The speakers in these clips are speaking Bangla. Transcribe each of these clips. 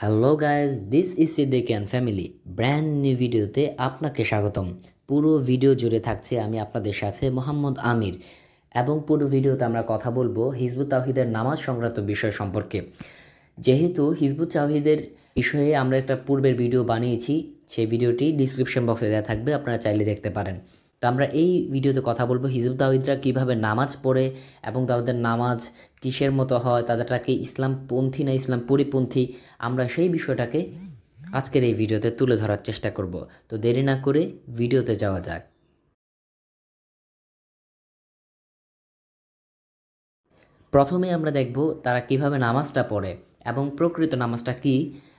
Hello guys this is Siddiquian family brand new भिडियोते आपनाके स्वागतम। पुरो भिडियो जुड़े थाकछे आमी आपनादेर साथे मोहम्मद आमिर एबं पुरो भिडियोते आमरा कथा बोलबो हिजबुत तावहीदेर नामाज संक्रांत विषय सम्पर्के। जेहेतु हिजबुत तावहीदेर विषये आमरा एकटा पूर्वेर भिडियो बानियेछि, सेई भिडियोटी डिस्क्रिप्शन बक्से देওয়া थाकबे, आपनारा चाइले देखते पारेन। तो आमरा एई भिडियोते कथा बोलबो हिजबुत तावहीदरा किभाबे नामाज पढ़े एबं तादेर नामाज किसेर मतो हय, तादेरटाके इस्लामपन्थी ना इस्लाम परिपन्थी, आमरा सेई विषयटाके आजकेर एई भिडियोते तुले धरार चेष्टा करब। तो देरी ना करे भिडियोते जावा जाक। प्रथमेই आमरा देखब तारा किभाबे नामाजटा पढ़े एबं प्रकृत नामाजटा कि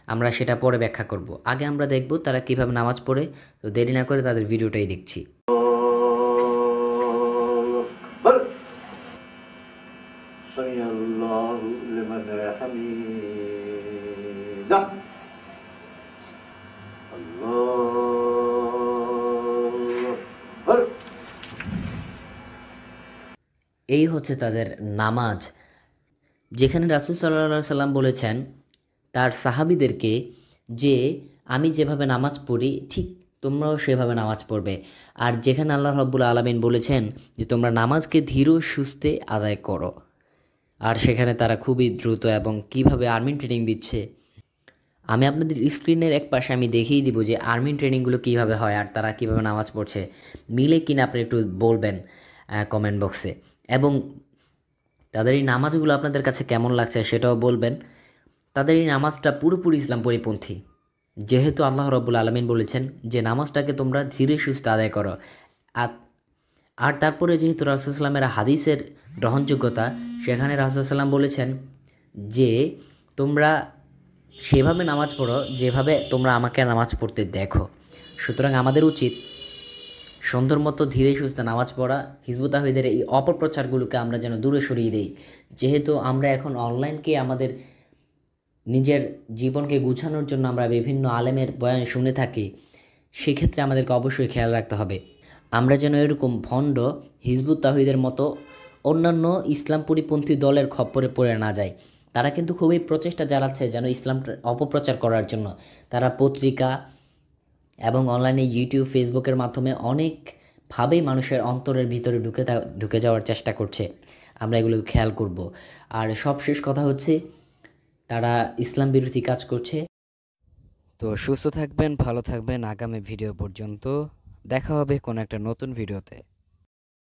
आमरा सेटा परे व्याख्या करब। आगे आमरा देखब तारा किभाबे नामाज पढ़े। तो देरी ना करे तादेर भिडियोटाई देखछि। এই হচ্ছে তাদের নামাজ, যেখানে রাসূল সাল্লাল্লাহু আলাইহি সাল্লাম বলেছেন তার সাহাবীদেরকে যে আমি যেভাবে নামাজ পড়ি ঠিক তোমরাও সেভাবে নামাজ পড়বে। আর যেখানে আল্লাহ রাব্বুল আলামিন বলেছেন যে তোমরা নামাজকে ধীর সুস্থে আদায় করো, আর সেখানে তারা খুবই দ্রুত এবং কিভাবে আর্মি ট্রেনিং দিচ্ছে আমি আপনাদের স্ক্রিনের এক পাশে আমি দেখিয়ে দিব যে আর্মি ট্রেনিংগুলো কিভাবে হয় আর তারা কিভাবে নামাজ পড়ছে। মিলে কিনা আপনি একটু বলবেন কমেন্ট বক্সে, এবং তাদের এই নামাজগুলো আপনাদের কাছে কেমন লাগছে সেটাও বলবেন। তাদের এই নামাজটা পুরোপুরি ইসলাম পরিপন্থী, যেহেতু আল্লাহ রাব্বুল আলামিন বলেছেন যে নামাজটাকে তোমরা ধীরে সুস্থে আদায় করো। আর তারপরে যেহেতু রাসূল সাল্লামের হাদিসের গ্রহণযোগ্যতা, সেখানে রাসূল সাল্লাম বলেছেন যে তোমরা সেভাবে নামাজ পড়ো যেভাবে তোমরা আমাকে নামাজ পড়তে দেখো। সুতরাং আমাদের উচিত সুন্দর মতো ধীরে সুস্থে নামাজ পড়া। হিজবুত তাওহীদের এই অপপ্রচারগুলোকে আমরা যেন দূরে সরিয়ে দেই, যেহেতু আমরা এখন অনলাইনকে আমাদের নিজের জীবনকে গুছানোর জন্য আমরা বিভিন্ন আলেমের বয়ান শুনে থাকি। সেক্ষেত্রে আমাদেরকে অবশ্যই খেয়াল রাখতে হবে আমরা যেন এরকম ভণ্ড হিজবুত তাওহীদের মতো অন্যান্য ইসলাম পরিপন্থী দলের খপ্পরে পড়ে না যায়। তারা কিন্তু খুবই প্রচেষ্টা চালাচ্ছে যেন ইসলাম অপপ্রচার করার জন্য। তারা পত্রিকা এবং অনলাইনে ইউটিউব ফেসবুকের মাধ্যমে অনেকভাবেই মানুষের অন্তরের ভিতরে ঢুকে যাওয়ার চেষ্টা করছে। আমরা এগুলো খেয়াল করব। আর সবশেষ কথা হচ্ছে তারা ইসলাম বিরোধী কাজ করছে। তো সুস্থ থাকবেন, ভালো থাকবেন। আগামী ভিডিও পর্যন্ত দেখা হবে কোনো একটা নতুন ভিডিওতে।